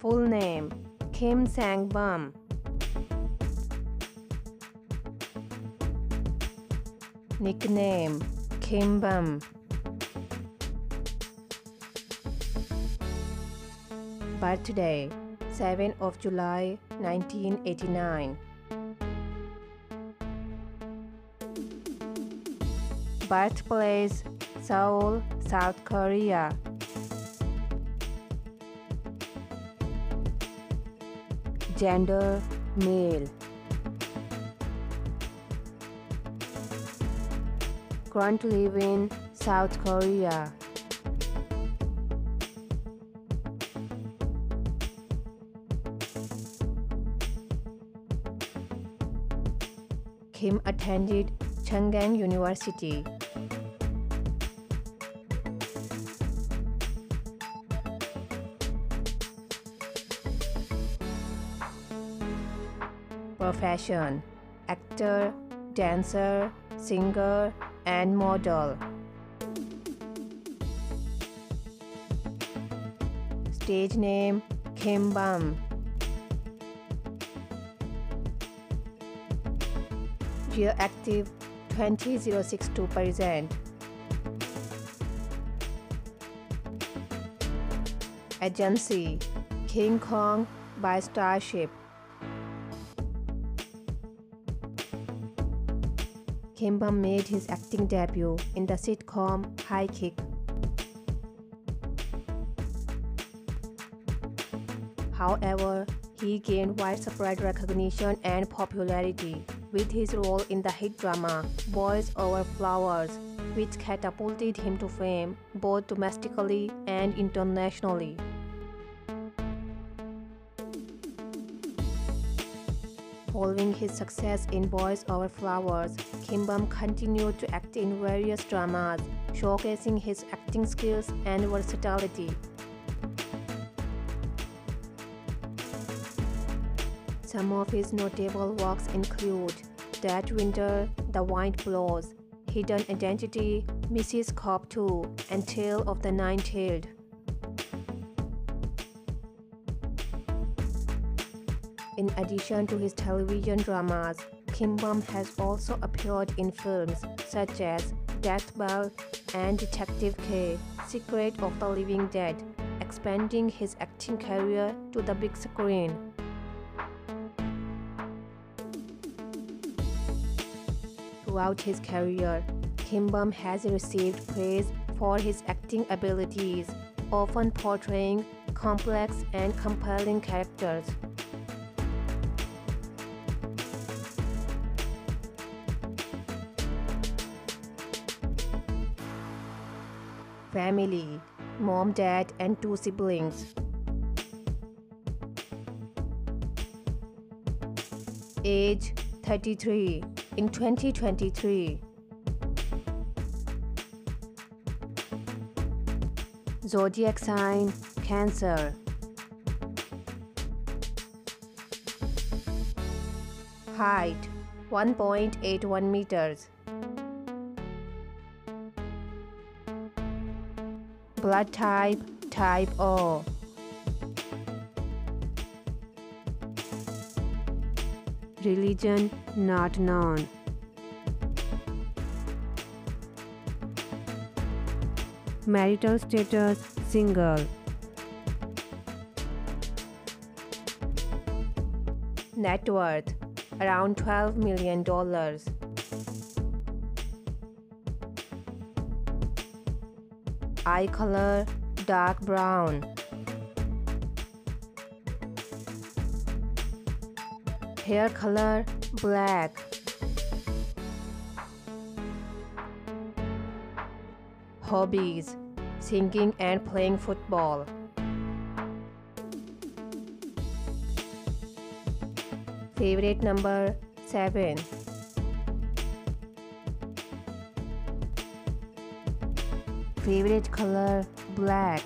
Full name, Kim Sang-bum. Nickname, Kim Bum. Birthday, 7th of July, 1989. Birthplace, Seoul, South Korea. Gender, male. Current living, South Korea. Kim attended Chungang University. Profession, actor, dancer, singer, and model. Stage name, Kim Bum. Year active, 2006 to present. Agency, King Kong by Starship. Kim Bum made his acting debut in the sitcom High Kick. However, he gained widespread recognition and popularity with his role in the hit drama Boys Over Flowers, which catapulted him to fame both domestically and internationally. Following his success in Boys Over Flowers, Kim Bum continued to act in various dramas, showcasing his acting skills and versatility. Some of his notable works include That Winter, The Wind Blows, Hidden Identity, Mrs. Cop 2, and Tale of the Nine Tailed. In addition to his television dramas, Kim Bum has also appeared in films such as Death Bell and Detective K: Secret of the Living Dead, expanding his acting career to the big screen. Throughout his career, Kim Bum has received praise for his acting abilities, often portraying complex and compelling characters. Family, mom, dad, and 2 siblings. Age, 33, in 2023. Zodiac sign, Cancer. Height, 1.81 meters. Blood type, type O. Religion, not known. Marital status, single. Net worth, around $12 million. Eye color, dark brown. Hair color, black. Hobbies, singing and playing football. Favorite number, 7. Favorite color, black.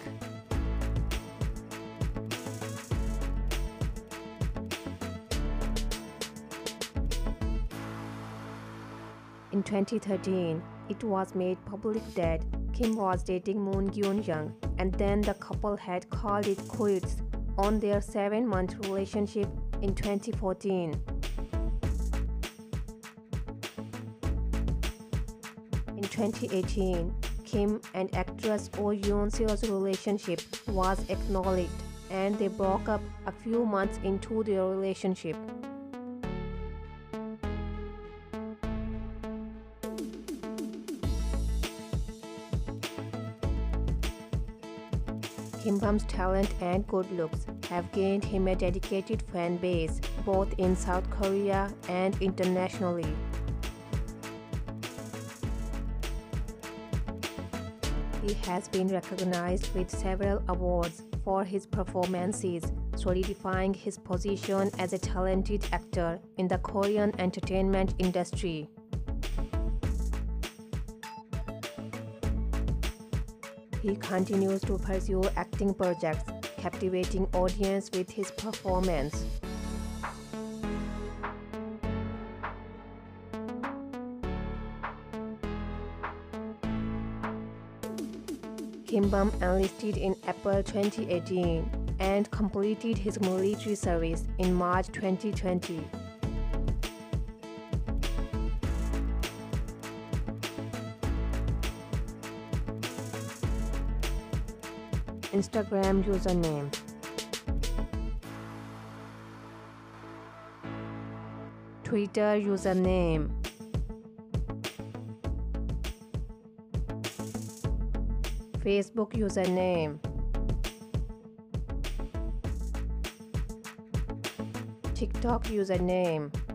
In 2013, it was made public that Kim was dating Moon Gyeon Jung, and then the couple had called it quits on their 7-month relationship in 2014. In 2018, Kim and actress Oh Yoon-seo's relationship was acknowledged, and they broke up a few months into their relationship. Kim-bum's talent and good looks have gained him a dedicated fan base, both in South Korea and internationally. He has been recognized with several awards for his performances, solidifying his position as a talented actor in the Korean entertainment industry. He continues to pursue acting projects, captivating audience with his performance. Kim-bum enlisted in April 2018 and completed his military service in March 2020. Instagram username. Twitter username. Facebook username. TikTok username.